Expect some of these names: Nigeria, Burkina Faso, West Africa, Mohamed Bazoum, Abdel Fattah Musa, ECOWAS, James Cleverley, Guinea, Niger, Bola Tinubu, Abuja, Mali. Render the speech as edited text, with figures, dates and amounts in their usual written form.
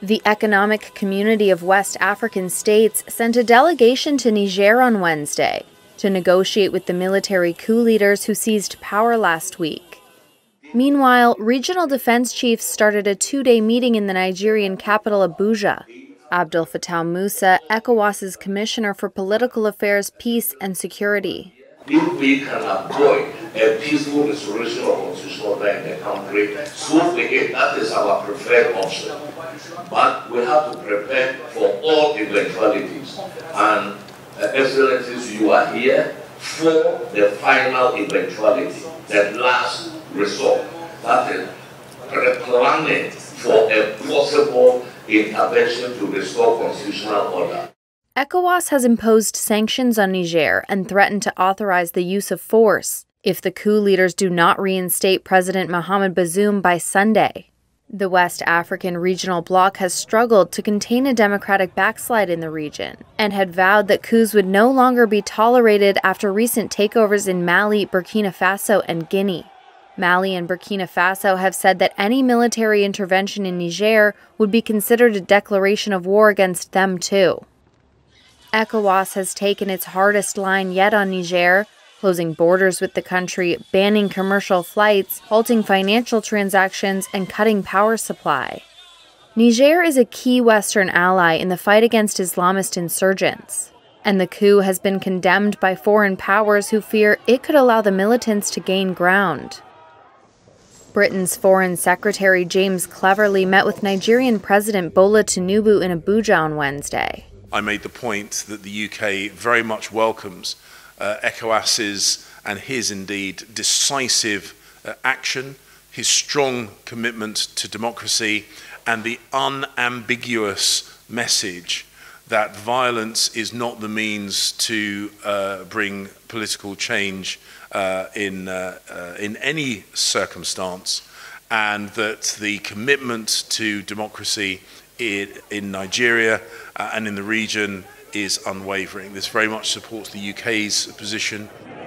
The Economic Community of West African States sent a delegation to Niger on Wednesday to negotiate with the military coup leaders who seized power last week. Meanwhile, regional defense chiefs started a two-day meeting in the Nigerian capital Abuja. Abdel Fattah Musa, ECOWAS's Commissioner for Political Affairs, Peace and Security. If we can avoid a peaceful restoration of constitutional order in the country, so be it, that is our preferred option. But we have to prepare for all eventualities. And Excellencies, you are here for the final eventuality, the last resort. That is, planning for a possible intervention to restore constitutional order. ECOWAS has imposed sanctions on Niger and threatened to authorize the use of force if the coup leaders do not reinstate President Mohamed Bazoum by Sunday. The West African regional bloc has struggled to contain a democratic backslide in the region and had vowed that coups would no longer be tolerated after recent takeovers in Mali, Burkina Faso, and Guinea. Mali and Burkina Faso have said that any military intervention in Niger would be considered a declaration of war against them too. ECOWAS has taken its hardest line yet on Niger, closing borders with the country, banning commercial flights, halting financial transactions, and cutting power supply. Niger is a key Western ally in the fight against Islamist insurgents, and the coup has been condemned by foreign powers who fear it could allow the militants to gain ground. Britain's Foreign Secretary James Cleverley met with Nigerian President Bola Tinubu in Abuja on Wednesday. I made the point that the UK very much welcomes ECOWAS's and his indeed decisive action, his strong commitment to democracy, and the unambiguous message that violence is not the means to bring political change in any circumstance, and that the commitment to democracy in Nigeria and in the region is unwavering. This very much supports the UK's position.